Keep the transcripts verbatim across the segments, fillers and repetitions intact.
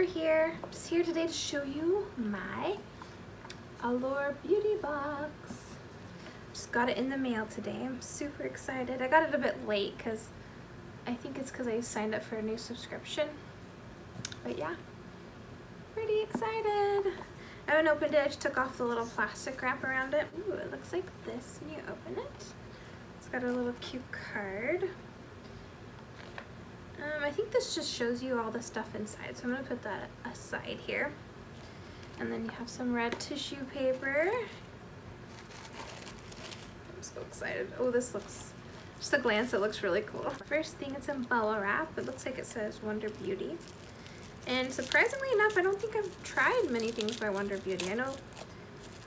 Amber here. I'm just here today to show you my Allure Beauty Box. Just got it in the mail today. I'm super excited. I got it a bit late because I think it's because I signed up for a new subscription. But yeah, pretty excited. I haven't opened it. I just took off the little plastic wrap around it. Ooh, it looks like this when you open it. It's got a little cute card. Um, I think this just shows you all the stuff inside, so I'm going to put that aside here. And then you have some red tissue paper. I'm so excited. Oh, this looks, just a glance, it looks really cool. First thing, it's in bubble wrap. It looks like it says Wander Beauty. And surprisingly enough, I don't think I've tried many things by Wander Beauty. I know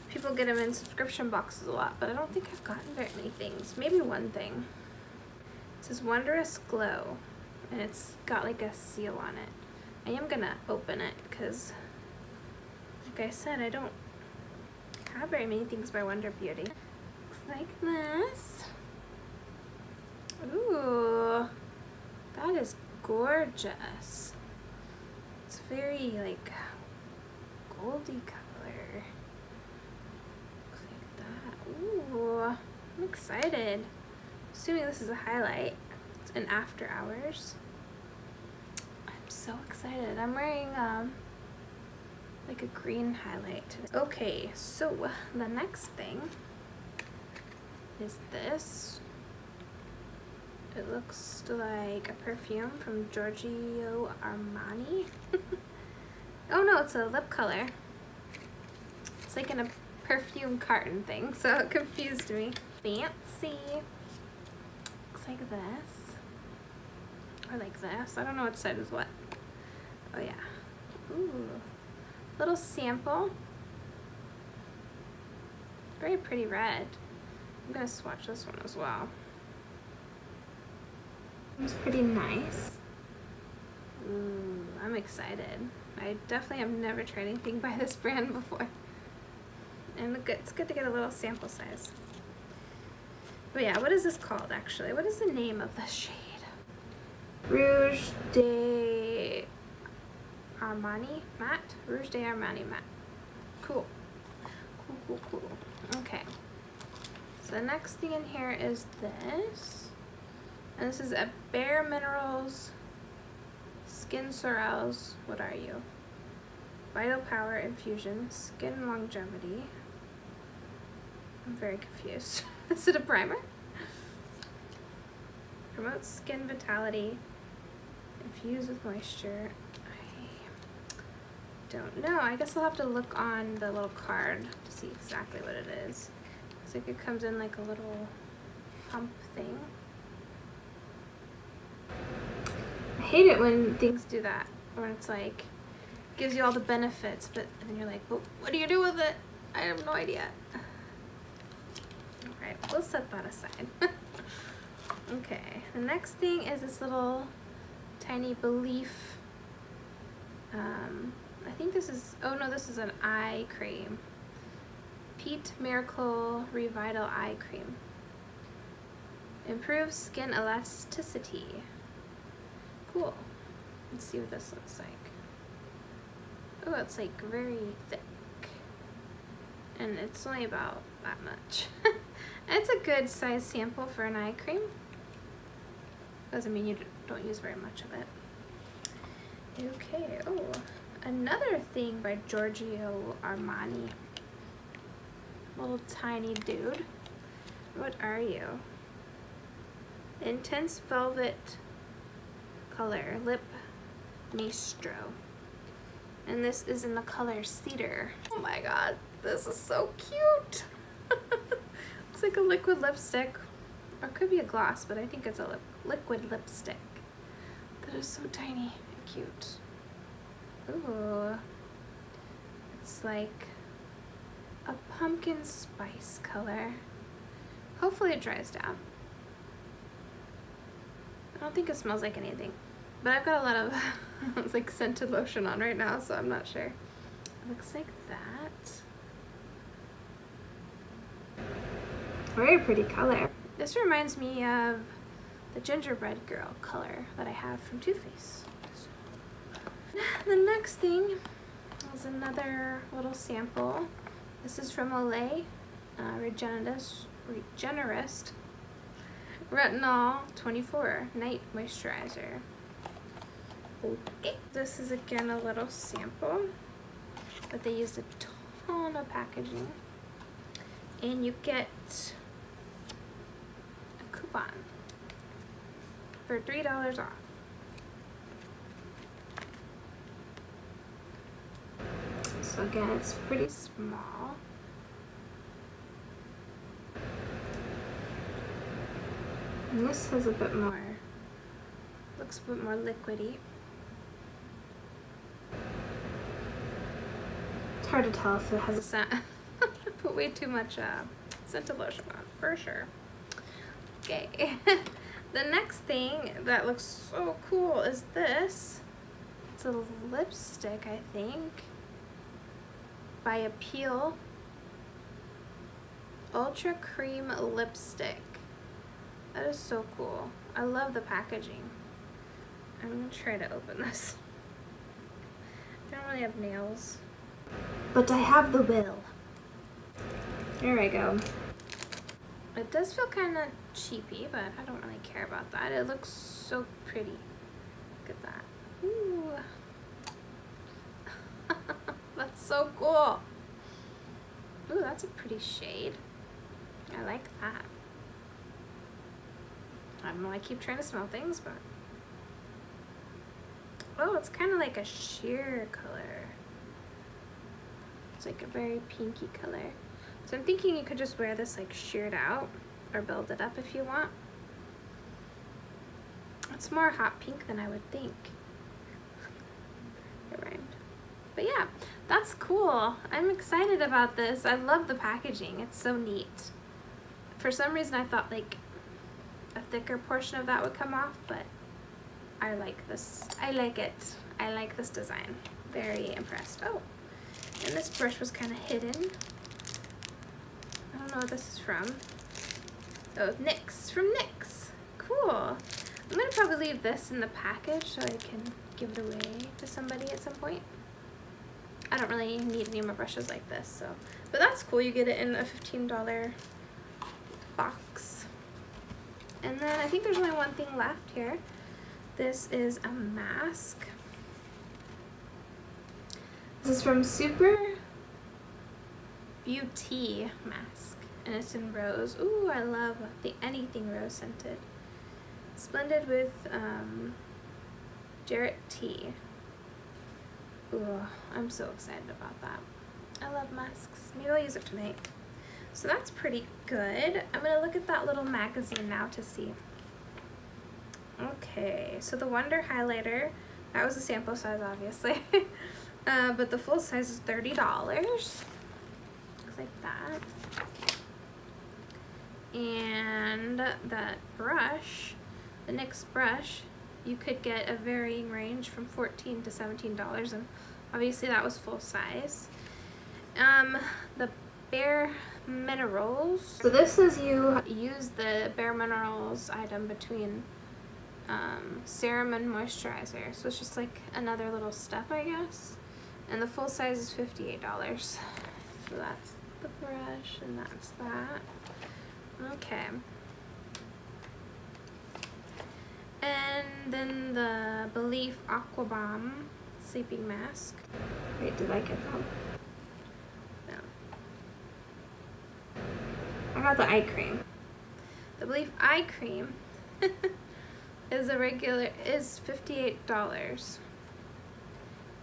people get them in subscription boxes a lot, but I don't think I've gotten very many things. Maybe one thing. It says Wondrous Glow. And it's got like a seal on it. I am gonna open it because, like I said, I don't have very many things by Wander Beauty. Looks like this. Ooh, that is gorgeous. It's very like goldy color. Looks like that. Ooh, I'm excited. Assuming this is a highlight. It's an after hours. So excited. I'm wearing um, like a green highlight today. Okay, so the next thing is this. It looks like a perfume from Giorgio Armani. Oh no, it's a lip color. It's like in a perfume carton thing, so it confused me. Fancy. Looks like this. Or like this. I don't know which side is what. Oh yeah. Ooh. Little sample. Very pretty red. I'm gonna swatch this one as well. It's pretty nice. Ooh, I'm excited. I definitely have never tried anything by this brand before. And look, it's good to get a little sample size. But yeah, what is this called actually? What is the name of this shade? Rouge d'Armani Matte. Rouge d'Armani Matte. Cool. Cool, cool, cool. Okay. So the next thing in here is this. And this is a Bare Minerals Skin Sorrels. What are you? Vital Power Infusion Skin Longevity. I'm very confused. Is it a primer? Promotes skin vitality. Infused with moisture. I don't know. I guess I'll have to look on the little card to see exactly what it is. Looks like it comes in like a little pump thing. I hate it when things do that. When it's like, gives you all the benefits, but then you're like, well, what do you do with it? I have no idea. Alright, we'll set that aside. Okay, the next thing is this little tiny Belief. Um, I think this is, oh no, this is an eye cream. Peat Miracle Revital Eye Cream. Improves skin elasticity. Cool. Let's see what this looks like. Oh, it's like very thick. And it's only about that much. It's a good size sample for an eye cream. Doesn't mean you don't use very much of it. Okay, oh, another thing by Giorgio Armani. Little tiny dude. What are you? Intense velvet color, Lip Maestro. And this is in the color Cedar. Oh my god, this is so cute. It's like a liquid lipstick, or it could be a gloss, but I think it's a lip liquid lipstick. That is so tiny and cute. Ooh, it's like a pumpkin spice color. Hopefully it dries down. I don't think it smells like anything, but I've got a lot of it's like scented lotion on right now, so I'm not sure. It looks like that. Very pretty color. This reminds me of the Gingerbread Girl color that I have from Too Faced. The next thing is another little sample. This is from Olay, uh, Regenerist, Regenerist Retinol twenty-four Night Moisturizer. Okay. This is again a little sample, but they used a ton of packaging. And you get a coupon for three dollars off. So again, it's pretty small. And this has a bit more, looks a bit more liquidy. It's hard to tell if it has a scent. Put way too much uh, scented lotion on, for sure. Okay, the next thing that looks so cool is this. It's a lipstick, I think, by Appeal Ultra Cream Lipstick. That is so cool. I love the packaging. I'm gonna try to open this. I don't really have nails. But I have the will. There I go. It does feel kind of cheapy, but I don't really care about that. It looks so pretty. Look at that. Ooh. That's so cool. Ooh, that's a pretty shade. I like that. I don't know, I keep trying to smell things, but... oh, it's kind of like a sheer color. It's like a very pinky color. So I'm thinking you could just wear this like sheared out or build it up if you want. It's more hot pink than I would think. It rhymed. But yeah, that's cool. I'm excited about this. I love the packaging. It's so neat. For some reason I thought like a thicker portion of that would come off, but I like this. I like it. I like this design. Very impressed. Oh, and this brush was kind of hidden. I don't know what this is from. Oh, NYX, from NYX. Cool. I'm gonna probably leave this in the package so I can give it away to somebody at some point. I don't really need any more brushes like this, so. But that's cool, you get it in a fifteen dollar box. And then I think there's only one thing left here. This is a mask. This is from Super Beauty Mask, and it's in rose. Ooh, I love the anything rose scented. It's blended with um, Jarrett Tea. Ooh, I'm so excited about that. I love masks. Maybe I'll use it tonight. So that's pretty good. I'm gonna look at that little magazine now to see. Okay, so the Wonder highlighter, that was a sample size obviously, uh, but the full size is thirty dollars. Like that. And that brush, the NYX brush, you could get a varying range from fourteen to seventeen dollars, and obviously that was full size. Um, the Bare Minerals, so this is you use the Bare Minerals item between um, serum and moisturizer, so it's just like another little step, I guess. And the full size is fifty-eight dollars. So that's the brush, and that's that. Okay. And then the Belief Aqua Balm Sleeping Mask. Wait, did I get that? No. I got the eye cream. The Belief Eye Cream is a regular, is fifty-eight dollars.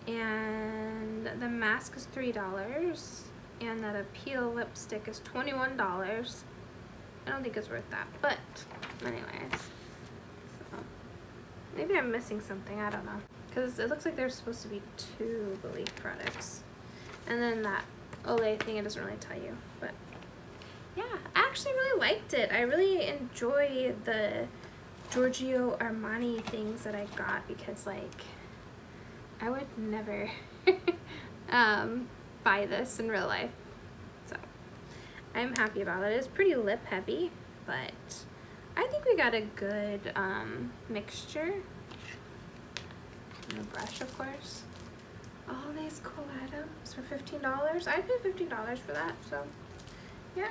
And the mask is three dollars. And that Appeal lipstick is twenty-one dollars. I don't think it's worth that, but anyways. So maybe I'm missing something, I don't know. Because it looks like there's supposed to be two Belief products. And then that Olay thing, it doesn't really tell you, but yeah. I actually really liked it. I really enjoy the Giorgio Armani things that I got because like, I would never um, buy this in real life, so I'm happy about it. It's pretty lip heavy, but I think we got a good um, mixture. And a brush, of course. nice cool items for fifteen dollars. I paid fifteen dollars for that, so yeah.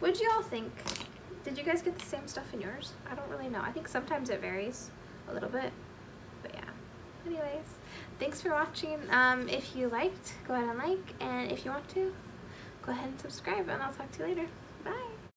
What'd y'all think? Did you guys get the same stuff in yours? I don't really know. I think sometimes it varies a little bit, but yeah. Anyways, thanks for watching. Um, if you liked, go ahead and like, and if you want to, go ahead and subscribe, and I'll talk to you later.